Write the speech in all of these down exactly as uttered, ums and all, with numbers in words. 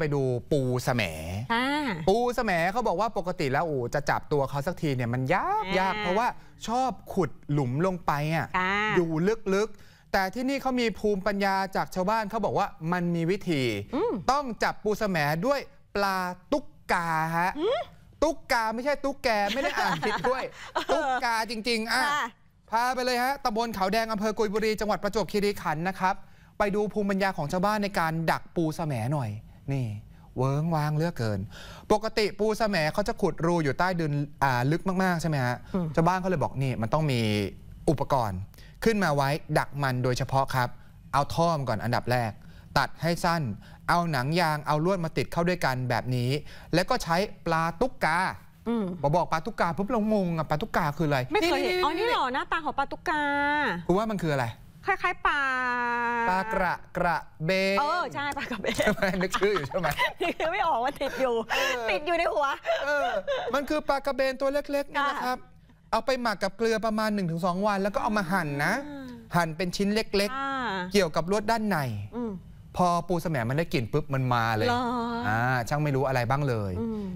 ไปดูปูแสมปูแสมเขาบอกว่าปกติแล้วอู๋จะจับตัวเขาสักทีเนี่ยมันยากยากเพราะว่าชอบขุดหลุมลงไปอ่ะอยู่ลึกๆแต่ที่นี่เขามีภูมิปัญญาจากชาวบ้านเขาบอกว่ามันมีวิธีต้องจับปูแสมด้วยปลาตุ๊กกาฮะตุ๊กกาไม่ใช่ตุ๊กแกไม่ได้อ่านผิดด้วยตุ๊กกาจริงๆอ่ะพาไปเลยฮะตำบลเขาแดงอำเภอกุยบุรีจังหวัดประจวบคีรีขันธ์นะครับไปดูภูมิปัญญาของชาวบ้านในการดักปูแสมหน่อยนี่เวิ้งว้างเลือกเกินปกติปูแสมเขาจะขุดรูอยู่ใต้ดินอ่าลึกมากๆใช่ไหมฮะชาวบ้านเขาเลยบอกนี่มันต้องมีอุปกรณ์ขึ้นมาไว้ดักมันโดยเฉพาะครับเอาท่อมก่อนอันดับแรกตัดให้สั้นเอาหนังยางเอาลวดมาติดเข้าด้วยกันแบบนี้แล้วก็ใช้ปลาตุ๊กกาบอกปลาตุ๊กกาปุ๊บเรางงอ่ะปลาตุ๊กกาคืออะไรไม่เคยเห็นอ๋อนี่หรอหน้าตาของปลาตุ๊กกาคุณว่ามันคืออะไรคล้ายๆปลาปลากระกระเบนเออใช่ปลากระเบนใช่ไหมนึกชื่ออยู่ใช่ไหมนึกไม่ออกว่าติดอยู่ติดอยู่ในหัวเออมันคือปลากระเบนตัวเล็กๆนะครับเอาไปหมักกับเกลือประมาณ หนึ่งถึงสอง วันแล้วก็เอามาหั่นนะหั่นเป็นชิ้นเล็กๆเกี่ยวกับลวดด้านในพอปูแสมมันได้กลิ่นปุ๊บมันมาเลยอ่าช่างไม่รู้อะไรบ้างเลย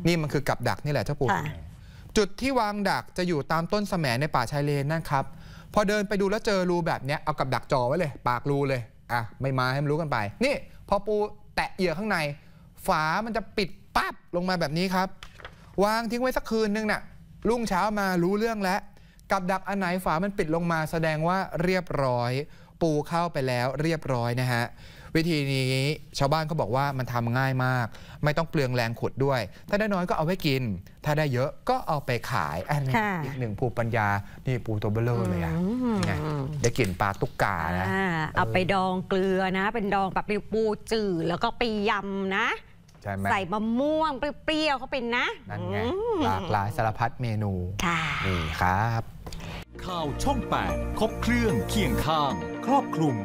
นี่มันคือกับดักนี่แหละเจ้าปูแสมจุดที่วางดักจะอยู่ตามต้นแสมในป่าชายเลนนะครับพอเดินไปดูแล้วเจอรูแบบเนี้ยเอากับดักจ่อไว้เลยปากรูเลยอ่ะไม่มาให้มันรู้กันไปนี่พอปูแตะเหยื่อข้างในฝามันจะปิดปั๊บลงมาแบบนี้ครับวางทิ้งไว้สักคืนนึงน่ะรุ่งเช้ามารู้เรื่องแล้วกับดักอันไหนฝามันปิดลงมาแสดงว่าเรียบร้อยปูเข้าไปแล้วเรียบร้อยนะฮะวิธีนี้ชาวบ้านเขาบอกว่ามันทำง่ายมากไม่ต้องเปลืองแรงขุดด้วยถ้าได้น้อยก็เอาไว้กินถ้าได้เยอะก็เอาไปขายอันนี้อีกหนึ่งภูมิปัญญานี่ปูตัวเบลอเลยอ่ะไงได้กินปลาตุ๊กกานะเอาไปดองเกลือนะเป็นดองปลาปูจืดแล้วก็ไปยำนะใส่มะม่วงเปรี้ยวๆเข้าไปนะนั่นไงหลากหลายสารพัดเมนูนี่ครับข่าวช่องแปดครบเครื่องเคียงข้างครอบคลุม